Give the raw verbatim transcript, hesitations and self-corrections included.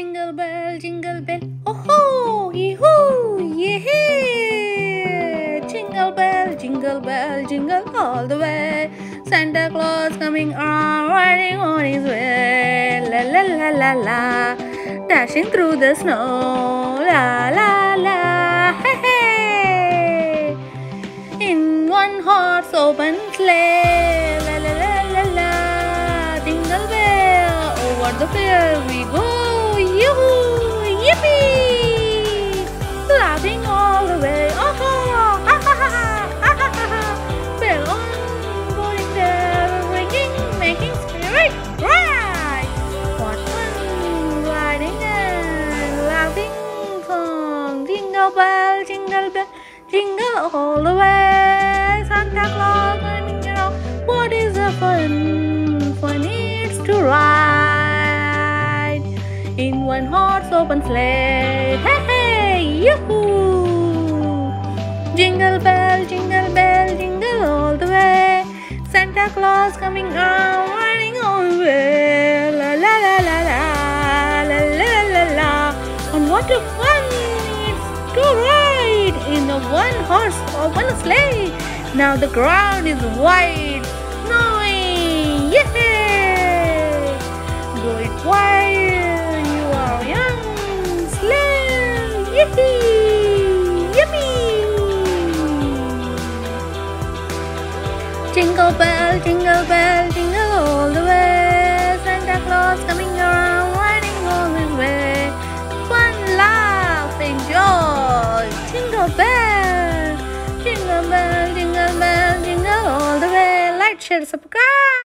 Jingle bell, jingle bell, oh ho, hee hoo, yee hee. Jingle bell, jingle bell, jingle all the way. Santa Claus coming on, riding on his way. La la la la la, dashing through the snow. La la la, hey hey. In one horse open sleigh. La la la la la, jingle bell, over the field we go. Yoo-hoo! Yippee! Laughing all the way. Oh ho! Ha ha ha ha ha ha! Bell on, boating bell, ringing, making spirit rise. What fun! Gliding and laughing song. Jingle bell, jingle bell, jingle all the way. Santa Claus coming around. What is the fun? Fun is to ride. In one horse open sleigh, hey hey, yoo-hoo! Jingle bell, jingle bell, jingle all the way. Santa Claus coming on, riding all the way. La la la la la, la la la la. And what a fun it's to ride in a one horse open sleigh. Now the ground is wide, snowy, yay! Go it wide. Yippee! Yippee! Jingle bell, jingle bell, jingle all the way. Santa Claus coming around, riding all his way. Fun, laugh, enjoy. Jingle bell, jingle bell, jingle bell, jingle all the way. Like, share, subscribe.